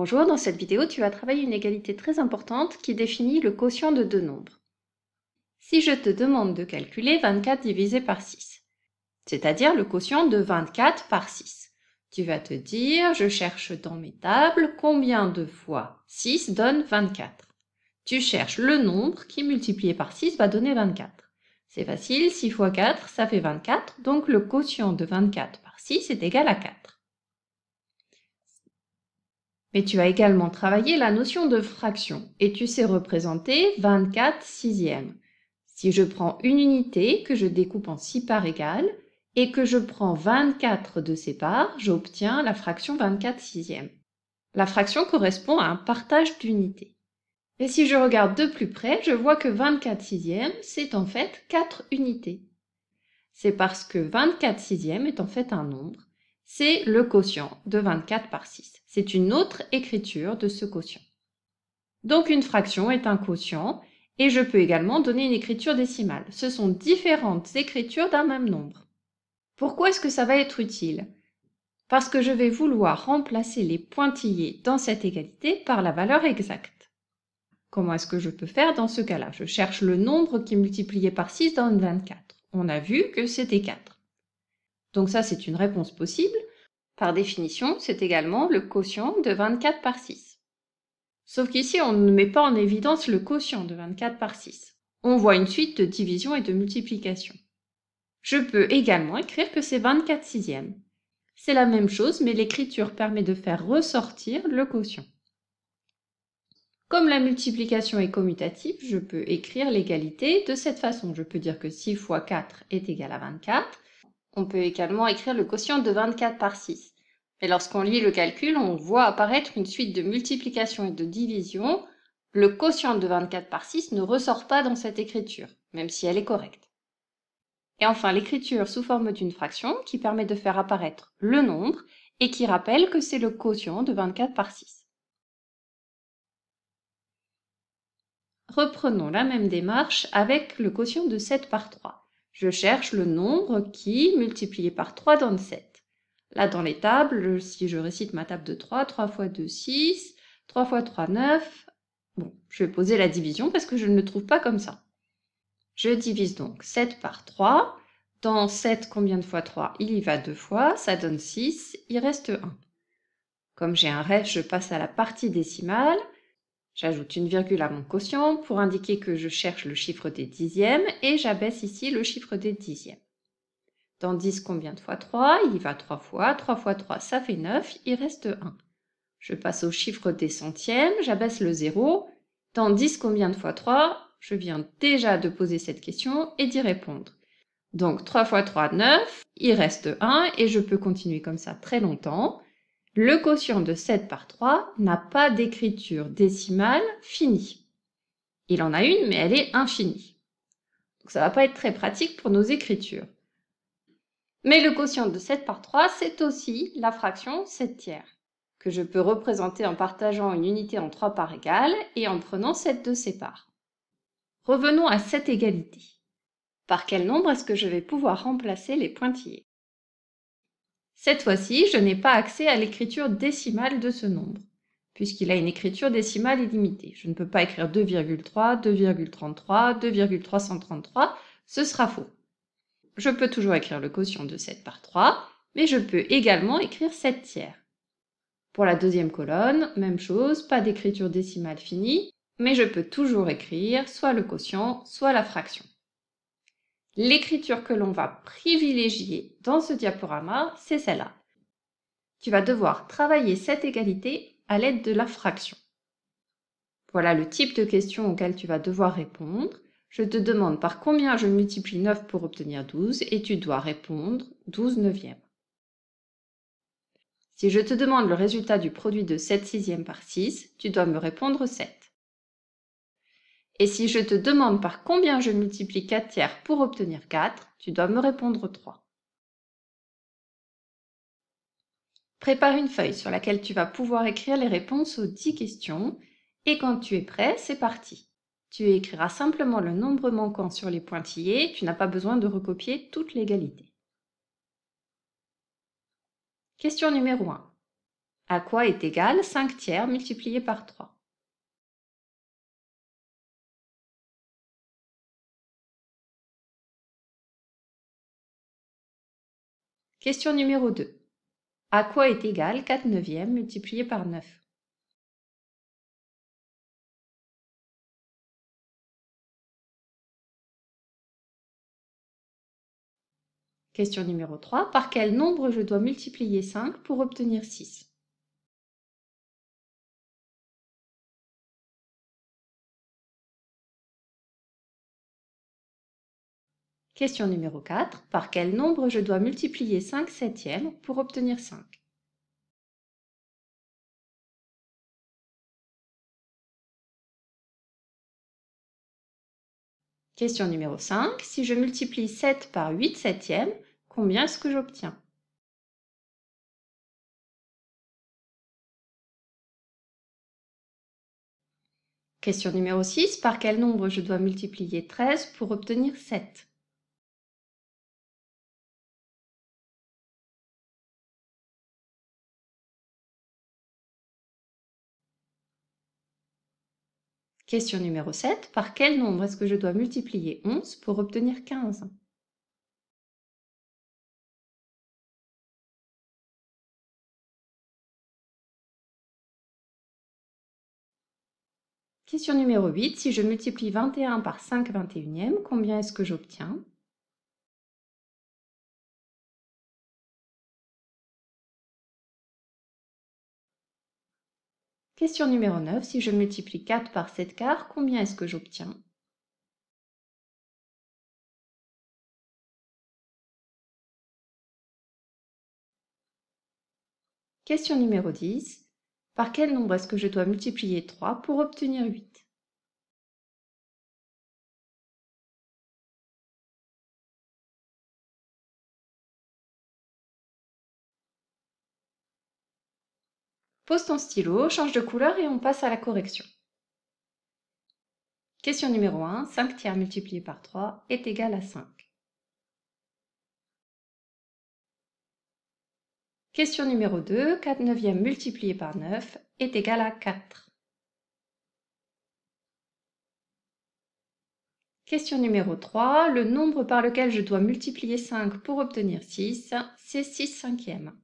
Bonjour, dans cette vidéo, tu vas travailler une égalité très importante qui définit le quotient de deux nombres. Si je te demande de calculer 24 divisé par 6, c'est-à-dire le quotient de 24 par 6, tu vas te dire, je cherche dans mes tables combien de fois 6 donne 24. Tu cherches le nombre qui multiplié par 6 va donner 24. C'est facile, 6 fois 4, ça fait 24, donc le quotient de 24 par 6 est égal à 4. Mais tu as également travaillé la notion de fraction et tu sais représenter 24 sixièmes. Si je prends une unité que je découpe en 6 parts égales et que je prends 24 de ces parts, j'obtiens la fraction 24 sixièmes. La fraction correspond à un partage d'unités. Et si je regarde de plus près, je vois que 24 sixièmes, c'est en fait 4 unités. C'est parce que 24 sixièmes est en fait un nombre. C'est le quotient de 24 par 6. C'est une autre écriture de ce quotient. Donc une fraction est un quotient et je peux également donner une écriture décimale. Ce sont différentes écritures d'un même nombre. Pourquoi est-ce que ça va être utile? Parce que je vais vouloir remplacer les pointillés dans cette égalité par la valeur exacte. Comment est-ce que je peux faire dans ce cas-là? Je cherche le nombre qui multiplié par 6 donne 24. On a vu que c'était 4. Donc ça, c'est une réponse possible. Par définition, c'est également le quotient de 24 par 6. Sauf qu'ici, on ne met pas en évidence le quotient de 24 par 6. On voit une suite de division et de multiplication. Je peux également écrire que c'est 24 sixièmes. C'est la même chose, mais l'écriture permet de faire ressortir le quotient. Comme la multiplication est commutative, je peux écrire l'égalité de cette façon. Je peux dire que 6 fois 4 est égal à 24. On peut également écrire le quotient de 24 par 6. Mais lorsqu'on lit le calcul, on voit apparaître une suite de multiplication et de division. Le quotient de 24 par 6 ne ressort pas dans cette écriture, même si elle est correcte. Et enfin, l'écriture sous forme d'une fraction qui permet de faire apparaître le nombre et qui rappelle que c'est le quotient de 24 par 6. Reprenons la même démarche avec le quotient de 7 par 3. Je cherche le nombre qui, multiplié par 3, donne 7. Là, dans les tables, si je récite ma table de 3, 3 fois 2, 6, 3 fois 3, 9. Bon, je vais poser la division parce que je ne le trouve pas comme ça. Je divise donc 7 par 3. Dans 7, combien de fois 3? Il y va 2 fois, ça donne 6, il reste 1. Comme j'ai un reste, je passe à la partie décimale. J'ajoute une virgule à mon quotient pour indiquer que je cherche le chiffre des dixièmes et j'abaisse ici le chiffre des dixièmes. Dans 10, combien de fois 3? Il y va 3 fois. 3 fois 3, ça fait 9. Il reste 1. Je passe au chiffre des centièmes. J'abaisse le 0. Dans 10, combien de fois 3? Je viens déjà de poser cette question et d'y répondre. Donc 3 fois 3, 9. Il reste 1 et je peux continuer comme ça très longtemps. Le quotient de 7 par 3 n'a pas d'écriture décimale finie. Il en a une, mais elle est infinie. Donc ça ne va pas être très pratique pour nos écritures. Mais le quotient de 7 par 3, c'est aussi la fraction 7 tiers, que je peux représenter en partageant une unité en 3 parts égales et en prenant 7 de ses parts. Revenons à cette égalité. Par quel nombre est-ce que je vais pouvoir remplacer les pointillés? Cette fois-ci, je n'ai pas accès à l'écriture décimale de ce nombre, puisqu'il a une écriture décimale illimitée. Je ne peux pas écrire 2,3, 2,33, 2,333, ce sera faux. Je peux toujours écrire le quotient de 7 par 3, mais je peux également écrire 7 tiers. Pour la deuxième colonne, même chose, pas d'écriture décimale finie, mais je peux toujours écrire soit le quotient, soit la fraction. L'écriture que l'on va privilégier dans ce diaporama, c'est celle-là. Tu vas devoir travailler cette égalité à l'aide de la fraction. Voilà le type de question auquel tu vas devoir répondre. Je te demande par combien je multiplie 9 pour obtenir 12 et tu dois répondre 12 neuvièmes. Si je te demande le résultat du produit de 7 sixièmes par 6, tu dois me répondre 7. Et si je te demande par combien je multiplie 4 tiers pour obtenir 4, tu dois me répondre 3. Prépare une feuille sur laquelle tu vas pouvoir écrire les réponses aux 10 questions. Et quand tu es prêt, c'est parti. Tu écriras simplement le nombre manquant sur les pointillés. Tu n'as pas besoin de recopier toute l'égalité. Question numéro 1. à quoi est égal 5 tiers multiplié par 3. Question numéro 2. À quoi est égal 4 neuvièmes multiplié par 9? Question numéro 3. Par quel nombre je dois multiplier 5 pour obtenir 6? Question numéro 4. Par quel nombre je dois multiplier 5 septièmes pour obtenir 5? Question numéro 5. Si je multiplie 7 par 8 septièmes, combien est-ce que j'obtiens? Question numéro 6. Par quel nombre je dois multiplier 13 pour obtenir 7? Question numéro 7. Par quel nombre est-ce que je dois multiplier 11 pour obtenir 15? Question numéro 8. Si je multiplie 21 par 5 21e, combien est-ce que j'obtiens? Question numéro 9, si je multiplie 4 par 7 quarts, combien est-ce que j'obtiens? Question numéro 10, par quel nombre est-ce que je dois multiplier 3 pour obtenir 8? Pose ton stylo, change de couleur et on passe à la correction. Question numéro 1, 5 tiers multiplié par 3 est égal à 5. Question numéro 2, 4 neuvièmes multiplié par 9 est égal à 4. Question numéro 3, le nombre par lequel je dois multiplier 5 pour obtenir 6, c'est 6 cinquièmes.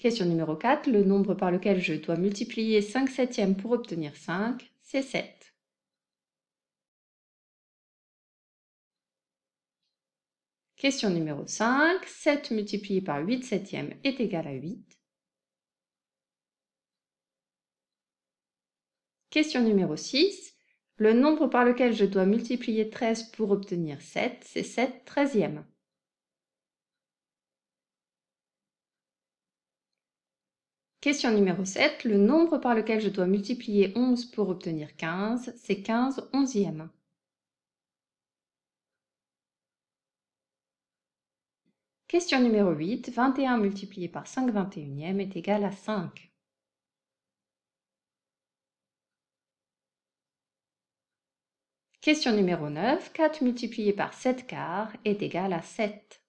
Question numéro 4, le nombre par lequel je dois multiplier 5 septièmes pour obtenir 5, c'est 7. Question numéro 5, 7 multiplié par 8 septièmes est égal à 8. Question numéro 6, le nombre par lequel je dois multiplier 13 pour obtenir 7, c'est 7 treizièmes. Question numéro 7, le nombre par lequel je dois multiplier 11 pour obtenir 15, c'est 15 onzièmes. Question numéro 8, 21 multiplié par 5 21e est égal à 5. Question numéro 9, 4 multiplié par 7 quarts est égal à 7.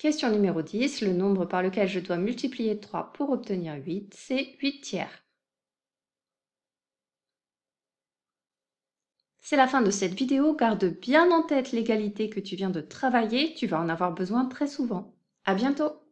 Question numéro 10, le nombre par lequel je dois multiplier 3 pour obtenir 8, c'est 8 tiers. C'est la fin de cette vidéo, garde bien en tête l'égalité que tu viens de travailler, tu vas en avoir besoin très souvent. À bientôt!